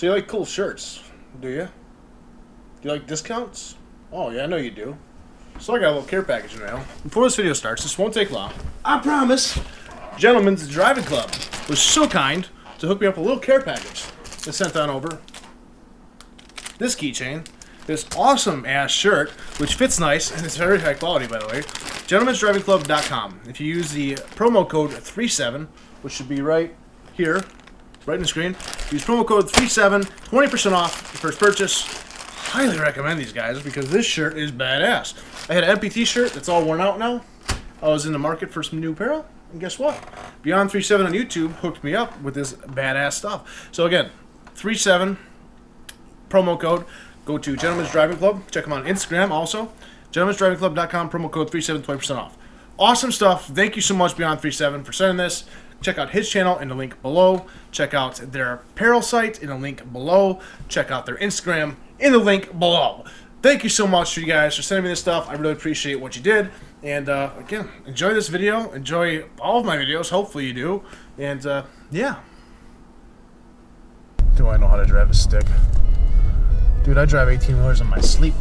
So you like cool shirts, do you? Do you like discounts? Oh yeah, I know you do. So I got a little care package now. Before this video starts, this won't take long, I promise. Gentlemen's Driving Club was so kind to hook me up a little care package. They sent on over this keychain, this awesome ass shirt, which fits nice and it's very high quality, by the way. Gentlemen'sDrivingClub.com. If you use the promo code 37, which should be right here, right in the screen, use promo code 37, 20% off your first purchase. Highly recommend these guys because this shirt is badass. I had an MPT shirt that's all worn out now. I was in the market for some new apparel, and guess what? Beyond 37 on YouTube hooked me up with this badass stuff. So again, 37 promo code. Go to Gentlemen's Driving Club. Check them on Instagram also. Gentlemen'sDrivingClub.com, promo code 37, 20% off. Awesome stuff. Thank you so much, Beyond 37, for sending this. Check out his channel in the link below. Check out their apparel site in the link below. Check out their Instagram in the link below. Thank you so much to you guys for sending me this stuff. I really appreciate what you did. And again, enjoy this video. Enjoy all of my videos. Hopefully you do. And yeah. Do I know how to drive a stick? Dude, I drive 18-wheelers in my sleep.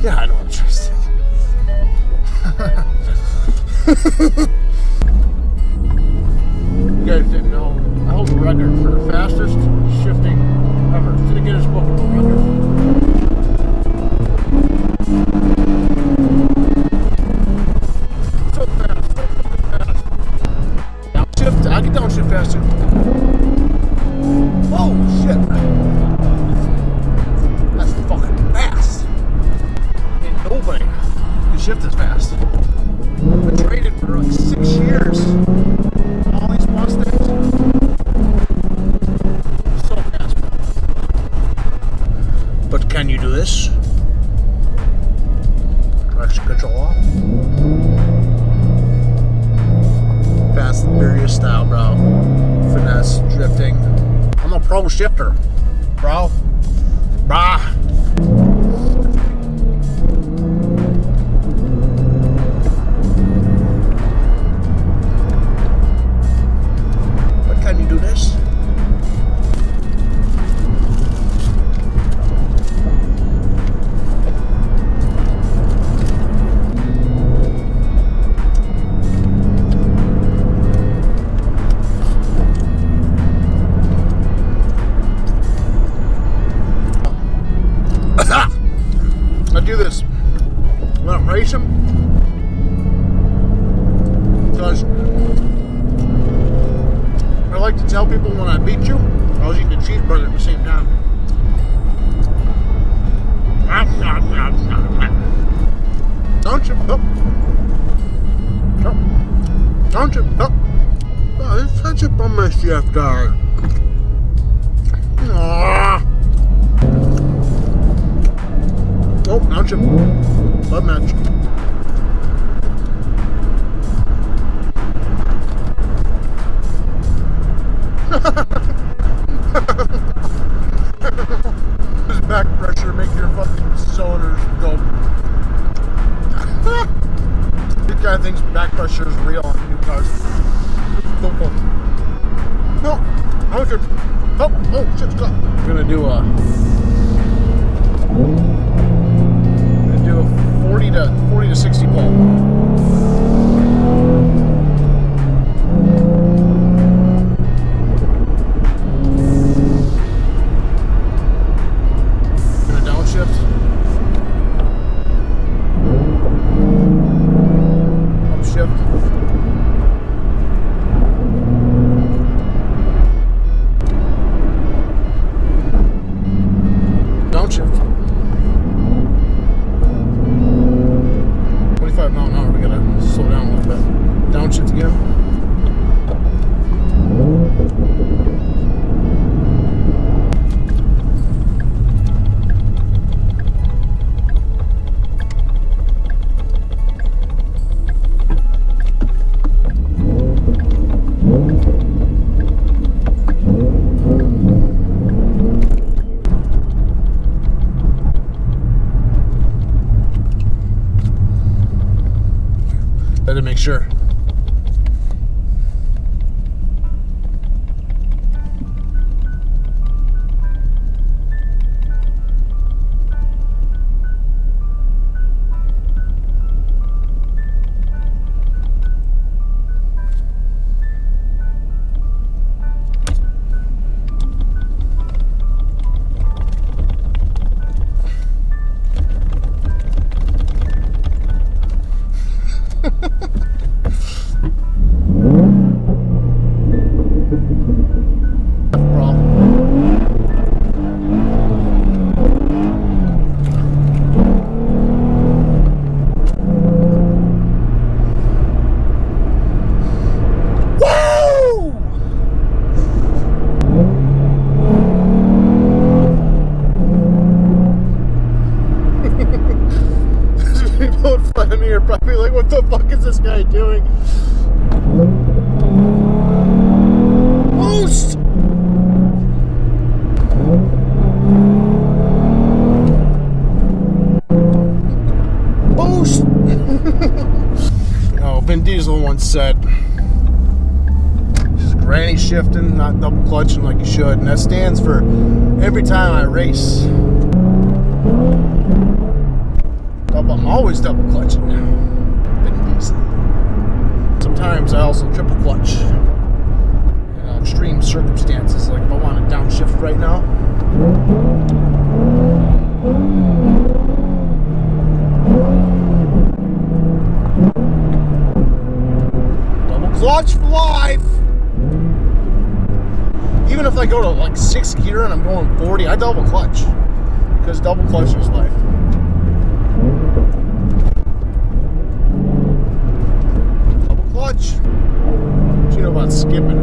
Yeah, I know how to drive a stick. You guys didn't know, I hold the record for the fastest shifting ever. It's gonna get us both a record. So fast, Downshift, I can downshift faster. Oh shit! That's fucking fast. And nobody can shift as fast. I traded for like 6 years. All these Mustangs. So fast, bro. But can you do this? Traction control off. Fast, furious style, bro. Finesse, drifting. I'm a pro shifter, bro. Brah. Tell people when I beat you, I was eating a cheeseburger at the same time. Don't you? It's such a bummer shift, dog. Oh, don't you? Blood match. Does back pressure make your fucking cylinders go? This guy thinks back pressure is real on new cars. No, I don't. Oh, shit's cut. I'm gonna do a 40 to 60 pole. Downshift. 25 mile an hour. had to make sure. Said just granny shifting, not double clutching like you should, and that stands for every time I race. I'm always double clutching now. Sometimes I also triple clutch in extreme circumstances, like if I want to downshift right now. Clutch for life. Even if I go to like 6th gear and I'm going 40, I double clutch, because double clutch is life. Double clutch. What you know about skipping?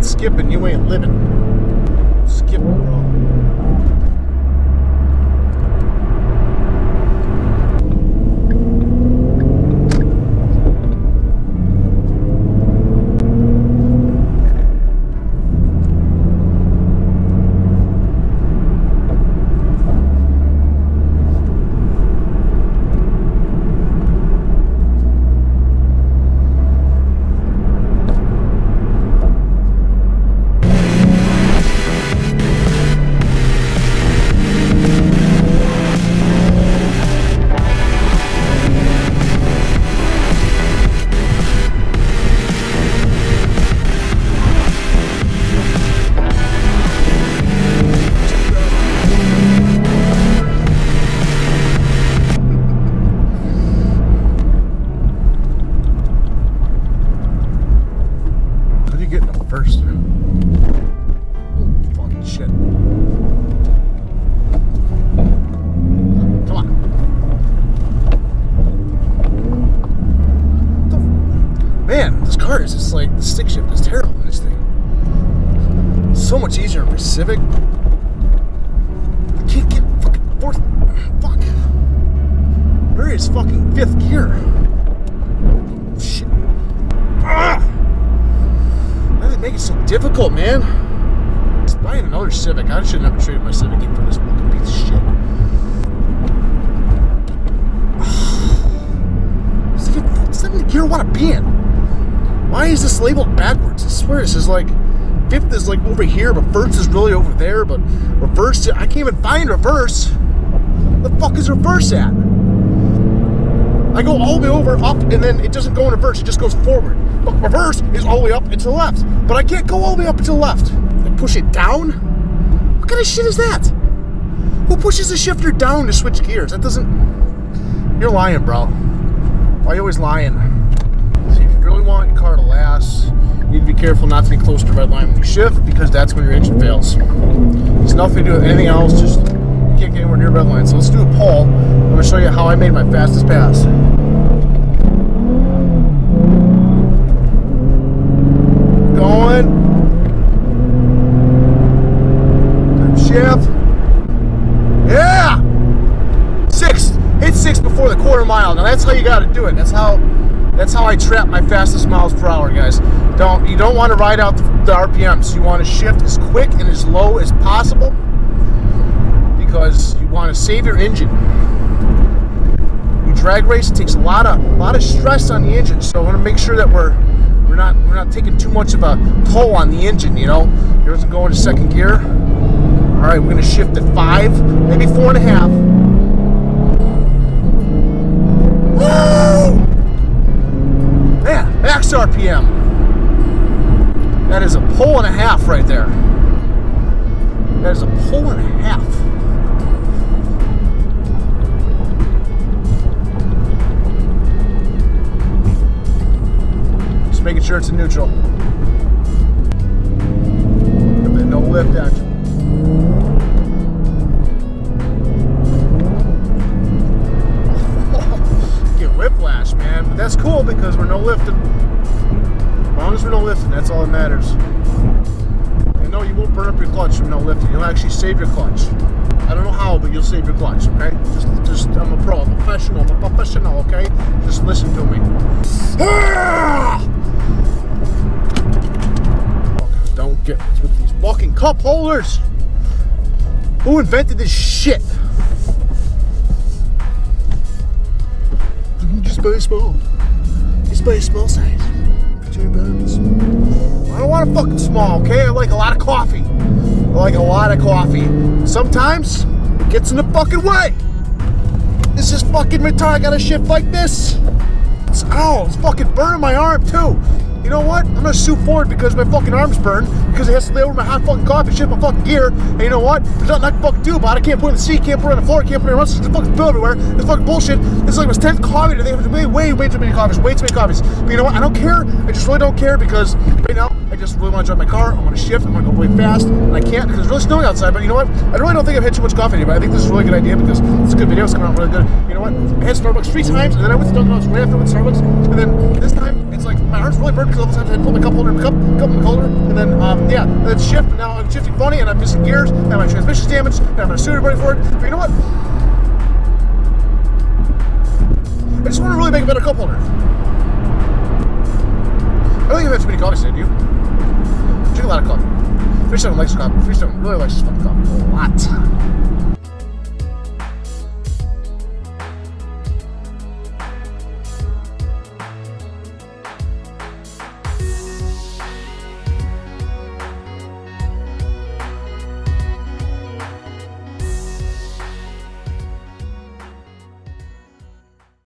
Skipping, you ain't living. Skip, bro. It's like the stick shift is terrible in this thing. So much easier in Pacific. I can't get fucking fourth. Fuck. Where is fucking 5th gear? Shit. Ah! Why do they make it so difficult, man? It's buying another Civic. I should never traded my Civic in for this fucking piece of shit. It's not even the gear I want to be in. Why is this labeled backwards? I swear this is like 5th is like over here, but first is really over there, but reverse, I can't even find reverse. The fuck is reverse at? I go all the way over up and then it doesn't go in reverse, it just goes forward. But reverse is all the way up and to the left. But I can't go all the way up and to the left. I push it down? What kind of shit is that? Who pushes a shifter down to switch gears? That doesn't. You're lying, bro. Why are you always lying? Really want your car to last, you need to be careful not to be close to the red line when you shift, because that's when your engine fails. It's nothing to do with anything else, just you can't get anywhere near red line. So let's do a poll. I'm going to show you how I made my fastest pass. Going. Shift. Yeah! 6th. Hit 6 before the quarter mile. Now that's how you got to do it. That's how I trap my fastest miles per hour, guys. You don't want to ride out the RPMs. You want to shift as quick and as low as possible because you want to save your engine. When drag race, it takes a lot of stress on the engine, so I want to make sure that we're not taking too much of a toll on the engine. You know, it doesn't go into second gear. All right, we're going to shift at 5, maybe 4.5. Woo! Man, max RPM. That is a pull and a half right there. That is a pull and a half. Just making sure it's in neutral. No lift action. That's cool because we're no lifting. As long as we're no lifting, that's all that matters. And no, you won't burn up your clutch from no lifting. You'll actually save your clutch. I don't know how, but you'll save your clutch, okay? Just I'm a pro, I'm a professional, okay? Just listen to me. Don't get with these fucking cup holders. Who invented this shit? Just buy small. Just buy a small size. £2. I don't want a fucking small, okay? I like a lot of coffee. I like a lot of coffee. Sometimes it gets in the fucking way. This is fucking retarded. I gotta shift like this. It's fucking burning my arm too. You know what? I'm gonna shoot forward because my fucking arm's burned because it has to lay over my hot fucking coffee, shift my fucking gear, and you know what? There's nothing I can fucking do about it. I can't put it in the seat, can't put it on the floor, can't put it in the rest, it's fucking spill everywhere. It's fucking bullshit. It's like my 10th coffee today. There's way too many coffees. But you know what? I don't care. I just really don't care because right now I just really want to drive my car. I want to shift. I want to go way fast, and I can't because it's really snowing outside. But you know what? I really don't think I've had too much coffee today, but I think this is a really good idea because it's a good video. It's coming out really good. You know what? I had Starbucks 3 times, and then I went to Dunkin' Dogs right after I went to Starbucks, and then this time it's like my arm's really burning. Sometimes I put my cup holder in the cup in the holder, and then yeah, let's shift. Now I'm shifting funny, and I'm missing gears, and my transmission's damaged, and I'm gonna sue everybody for it. But you know what? I just want to really make a better cup holder. I don't think I've had too many coffees today, do you? I drink a lot of coffee. Freestone likes coffee. Freestone really likes this fucking coffee a lot.